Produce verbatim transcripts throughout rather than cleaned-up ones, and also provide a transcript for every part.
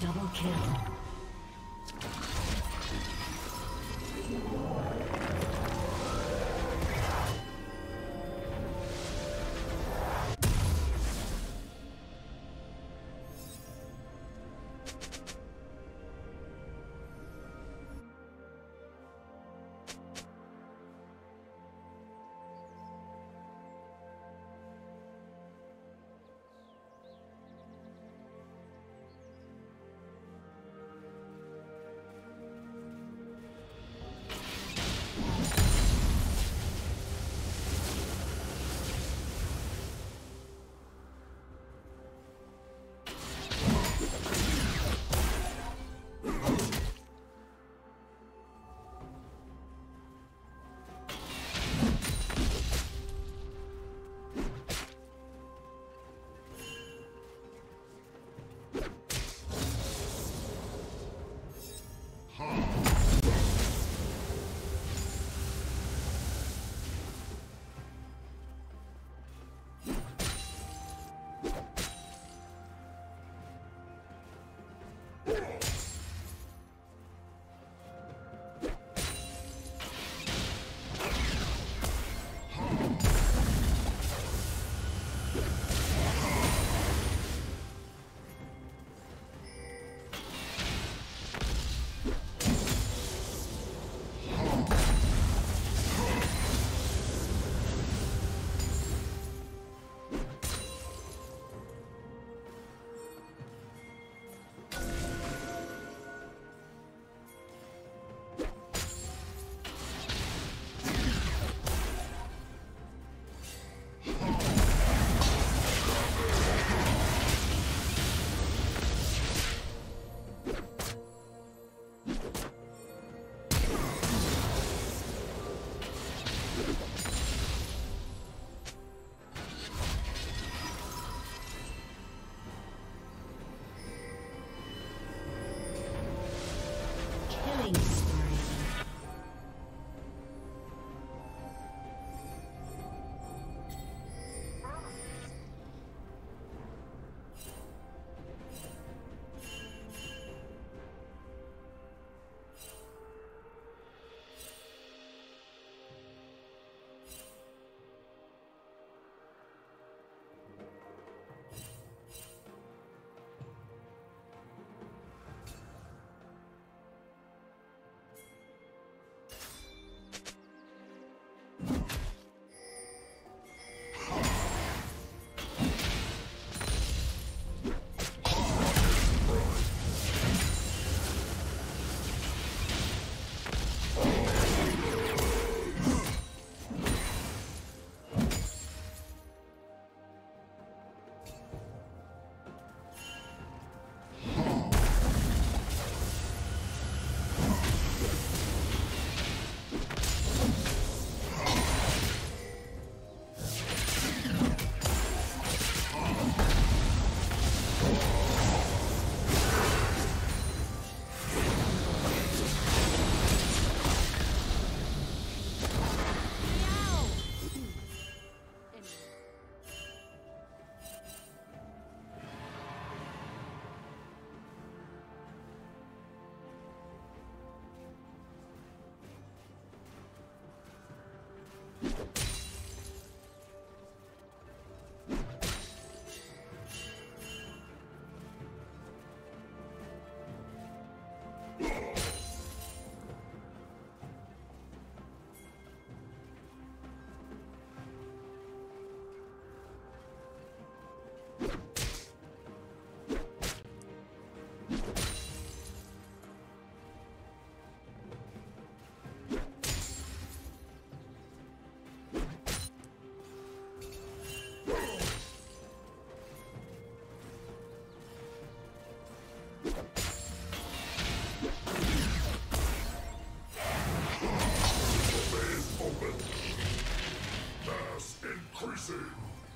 double kill.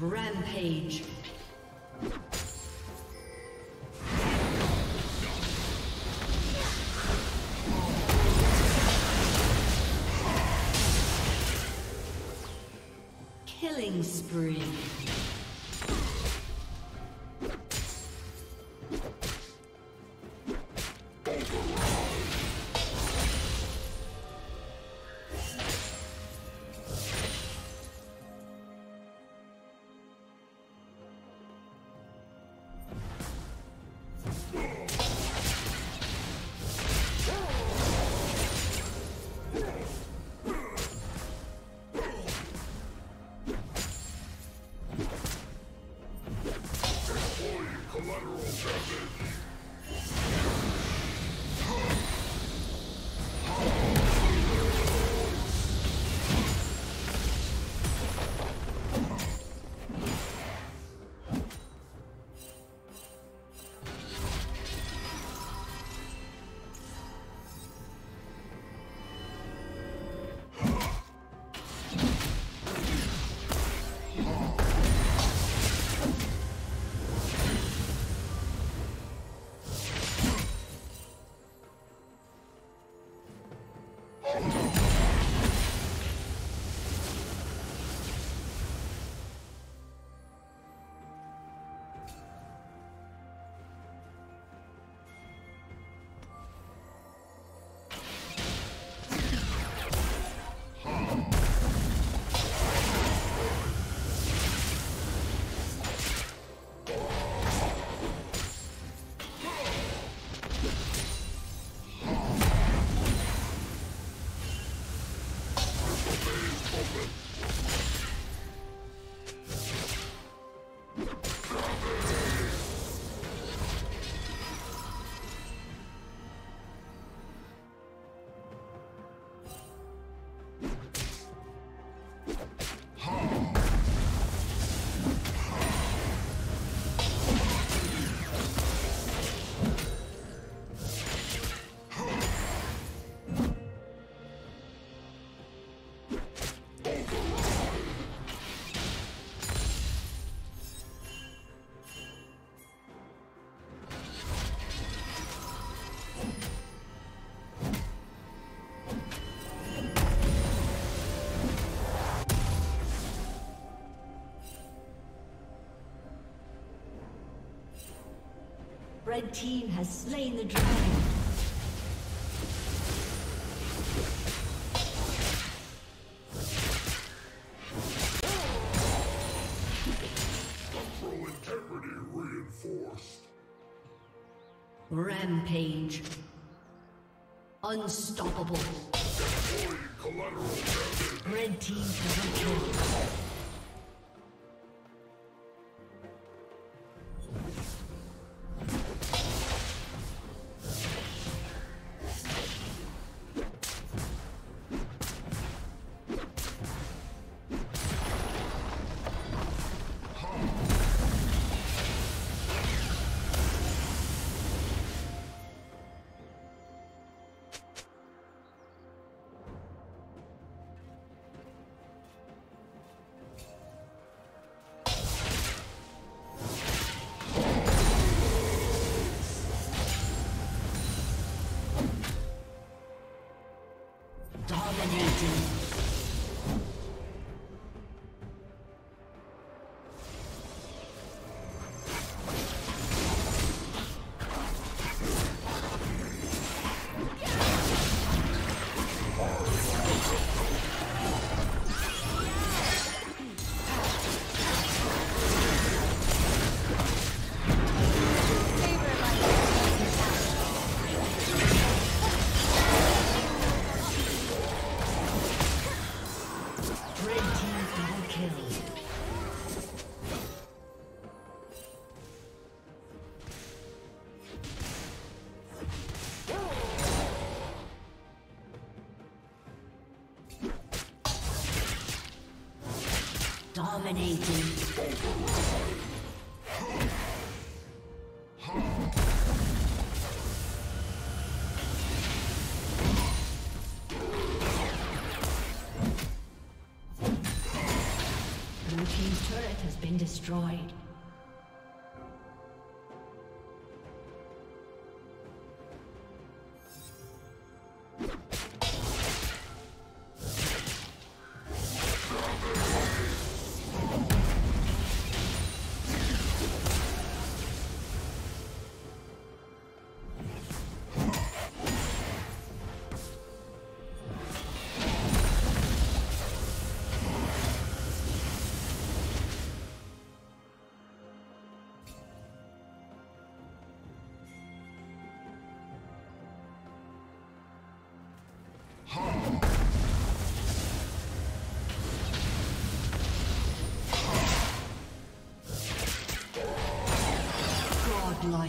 Rampage. Killing spree. Red team has slain the dragon. Rampage. Unstoppable. Red team has been killed. Dominating. Dominating. Blue team's turret has been destroyed. Like.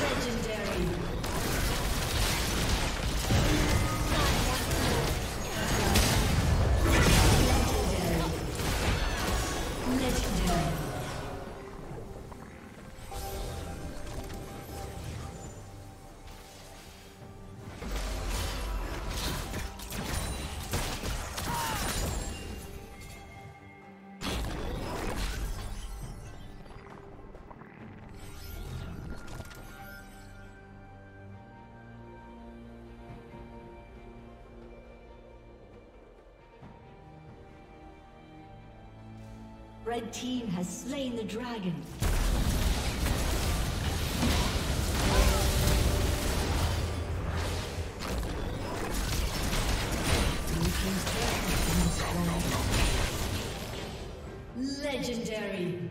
Legendary. Red team has slain the dragon. Legendary.